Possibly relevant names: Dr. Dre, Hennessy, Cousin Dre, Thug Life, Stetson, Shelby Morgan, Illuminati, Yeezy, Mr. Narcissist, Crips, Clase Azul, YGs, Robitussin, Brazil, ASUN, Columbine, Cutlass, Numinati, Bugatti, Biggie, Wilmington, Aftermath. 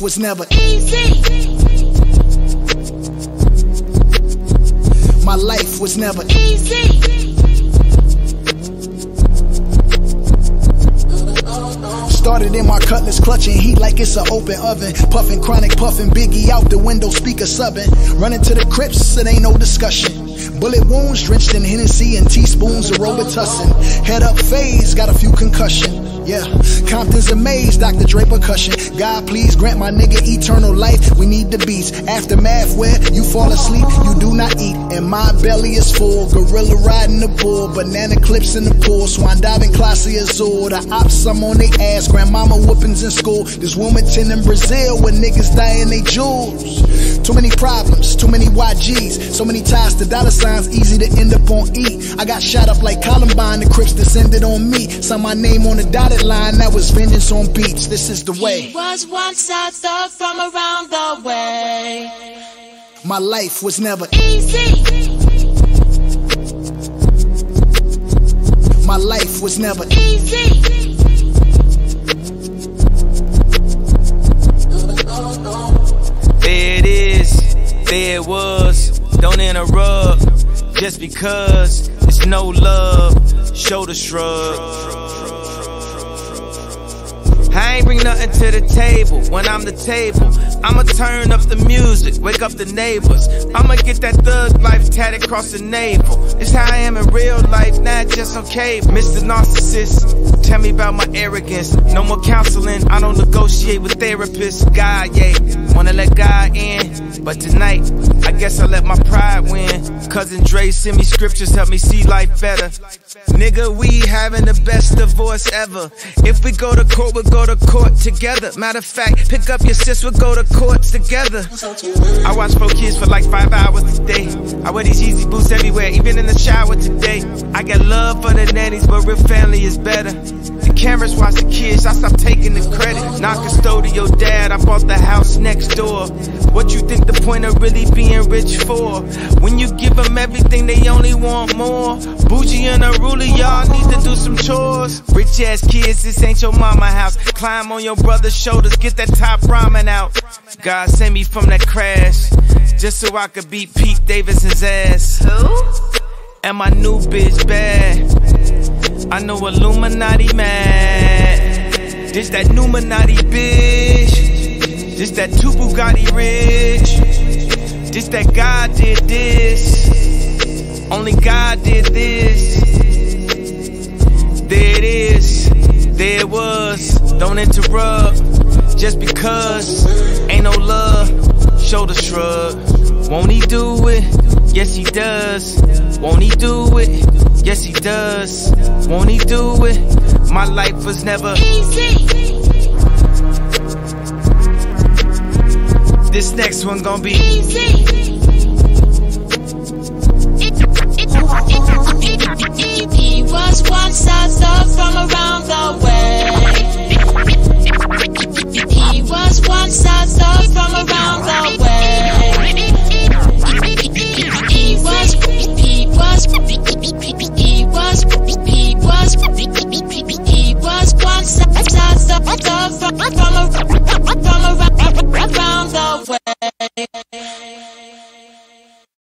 life was never easy. My life was never easy. Started in my cutlass, clutching heat like it's an open oven. Puffing chronic, puffing Biggie out the window, speaker subbing. Running to the Crips, it ain't no discussion. Bullet wounds drenched in Hennessy and teaspoons of Robitussin. Head up phase, got a few concussion. Yeah, Compton's amazed, Dr. Dre percussion. God please grant my nigga eternal life, we need the beats. Aftermath where you fall asleep, you do not eat. And my belly is full, gorilla riding the bull. Banana clips in the pool, swan diving Clase Azul. The ops, I'm on they ass, grandmama whoopings in school. This Wilmington in Brazil where niggas die in they jewels. Too many problems, too many YGs, so many ties to dollar signs, easy to end up on E. I got shot up like Columbine, the Crips descended on me. Signed my name on the dotted line, that was vengeance on beats. This is the way. He was once a thug from around the way. My life was never easy. My life was never easy. There it is, there it was, don't interrupt, just because it's no love, shoulder shrug. I ain't bring nothing to the table, when I'm the table, I'ma turn up the music, wake up the neighbors, I'ma get that thug life tatted across the navel, it's how I am in real life, not just on cable. Mr. Narcissist, tell me about my arrogance. No more counseling, I don't negotiate with therapists. God, yeah, wanna let God in, but tonight, I guess I let my pride win. Cousin Dre send me scriptures, help me see life better. Nigga, we having the best divorce ever. If we go to court, we'll go to court together. Matter of fact, pick up your sis, we'll go to courts together. I watch 4 kids for like 5 hours a day. I wear these Yeezy boots everywhere, even in the shower today. I got love for the nannies, but real family is better. The cameras watch the kids, I stopped taking the credit. Non-custodial dad, I bought the house next door. What you think the point of really being rich for? When you give them everything, they only want more. Bougie and unruly, y'all need to do some chores. Rich ass kids, this ain't your mama house. Climb on your brother's shoulders, get that top ramen out. God save me from that crash, just so I could beat Pete Davidson's ass. Who? And my new bitch bad, I know Illuminati mad. This that Numinati bitch. This that 2 Bugatti rich. This that God did this. Only God did this. There it is, there it was, don't interrupt, just because ain't no love, shoulder shrug. Won't he do it? Yes he does. Won't he do it? Yes he does, won't he do it? My life was never easy. This next one gon' be easy. He was once a thug from around the way. He was once a thug from around the way. He was, he was. He was once a thug from